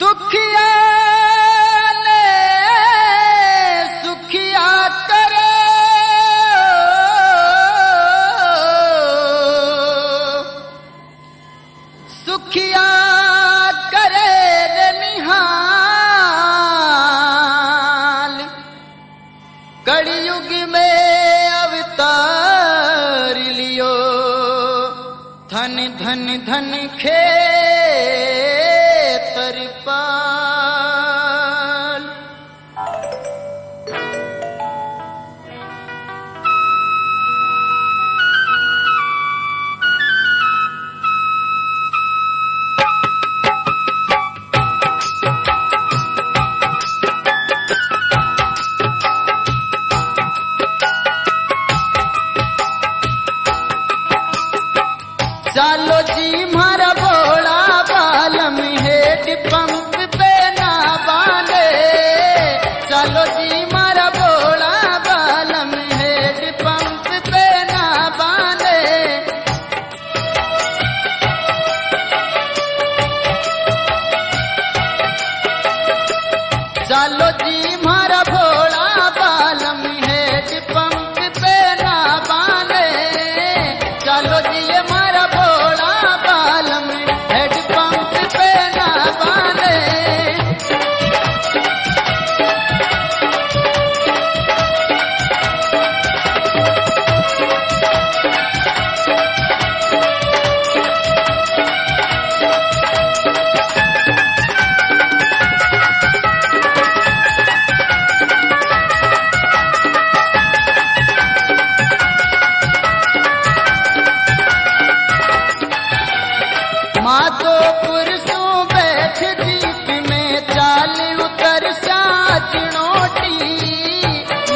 दुखिया ने सुखिया करे, सुखिया करे रे निहाल। कलयुग में अवतार लियो, धन धन धन खेत तरपाल। चालो जी म्हारा भोला बालम हैंडपंप पे ना बांधे। चालो जी म्हारा भोला बालम हैंडपंप पे ना बांधे। चालो जी म्हारा भोला बालम हैंडपंप पे ना बांधे। चालो जी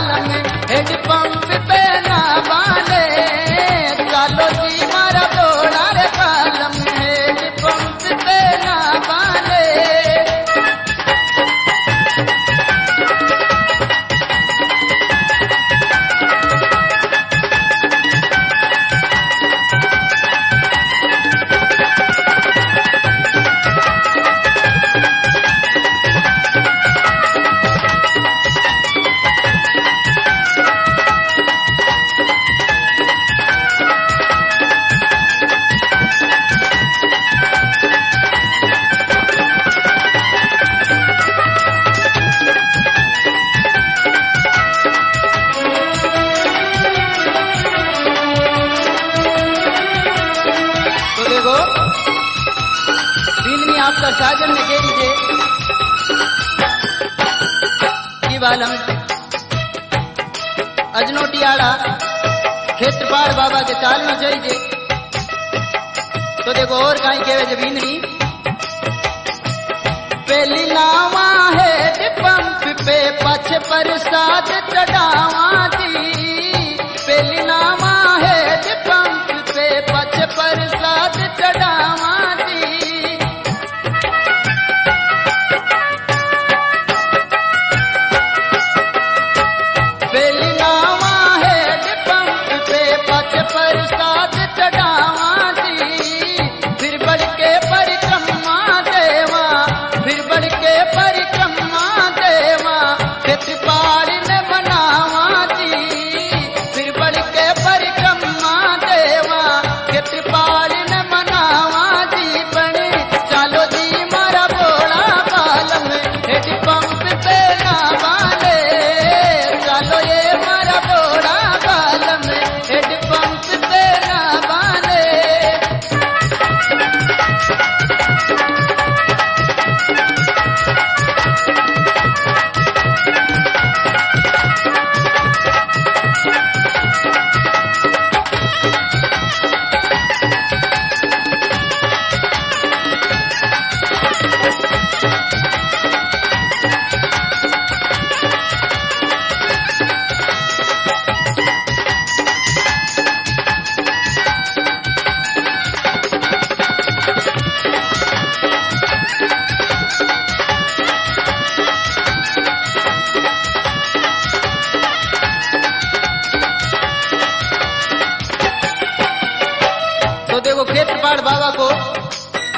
म्हारा आपका साजन में दे दीजिए। जी बालम अजनोटी आड़ा क्षेत्रपाल बाबा के ताल में चल जे तो देखो और कहीं केवे जबींदनी। पहली लावा है पंप पे पछ प्रसाद चढ़ावा दी। पहली लावा है पंप पे पछ प्रसाद चढ़ावा दी। परिक्रमा देवा फिर बढ़ के परिक्रमा।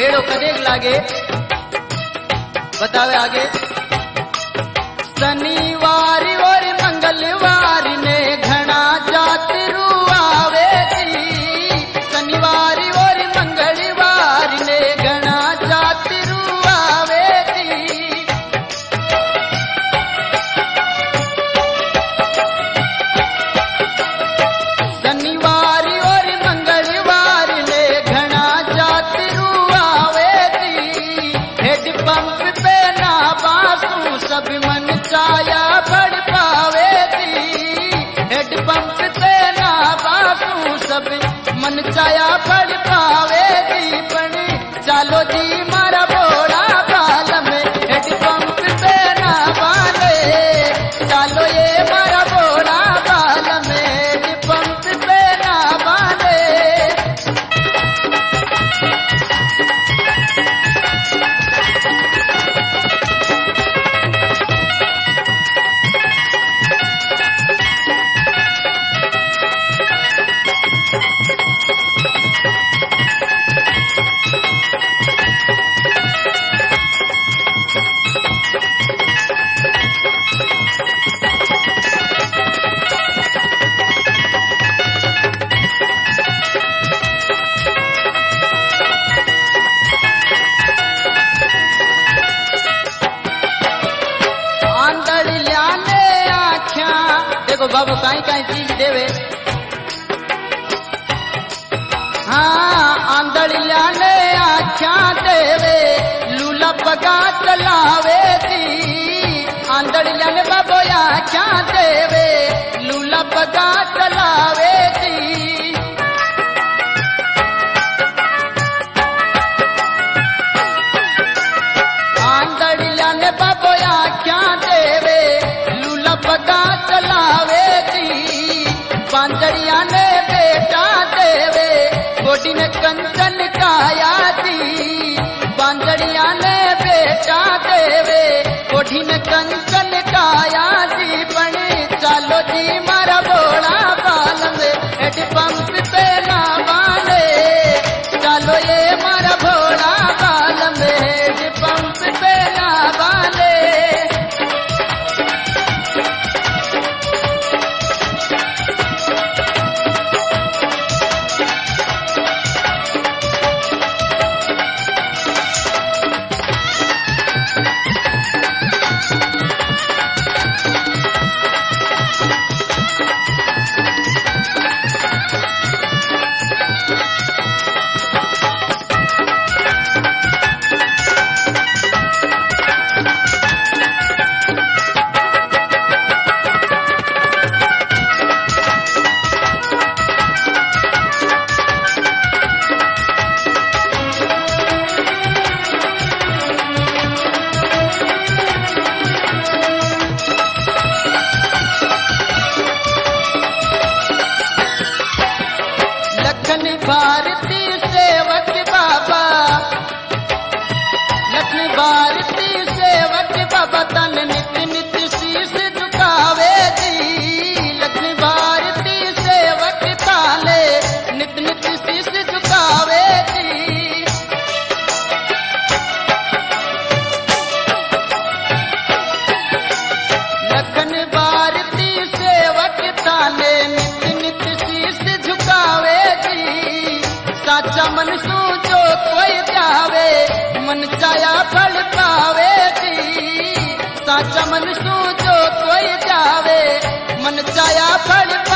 मेड़ो कदेक लागे बतावे आगे। शनिवार और मंगलवार ने घना जातरू आवे थी, शनिवार और मंगलवार ने घना जातरू आवे थी। शनिवार और मंगलवार ने घना जातरू आवे थी। हेडपंप पे ना बासू सब मन छाया बढ़ पावे थी, हेडपंप पे ना बासू सब मन छाया बढ़ पावे थी। पण चालो जी मारा भोला बालम हेडपंप पे ना बाले, चालो ये मारा भोला बालम हेडपंप पे ना बाले। बाबू काई काई चीज देवे, हाँ आंदड़ लाने आख्या देवे, लूला पगा चलावे थी। आंदड़ लाने बाबू आख्या देवे, लूला पगा चलावे थी। आंदड़ लाने बाबू आख्या देवे, लूला पगा चलावे। बांदरिया ने बेटा देवे, गोटी ने कंचन काया थी। बांदरिया ने बेटा देवे, गोटी ने कंचन काया थी। बने चालो जी मारा भोला बालम हेडपंप पे ना बाले, चालो ये मारा भोला बालम हेडपंप पे ना बाले। भारती सेवक बाबा, लक्ष्मी भारती सेवक बाबा तन नित नित शीश झुकावे थी। लक्ष्मी भारती सेवक ताले नित नित शीश झुकावे थी। लक्ष्मी भारती सेवक ताले नित नित शीश झुकावे। साचा मन सूचो कोई जावे, मन चाया फल पावे थी। साचा मन सूचो कोई जावे, मन चाया फल।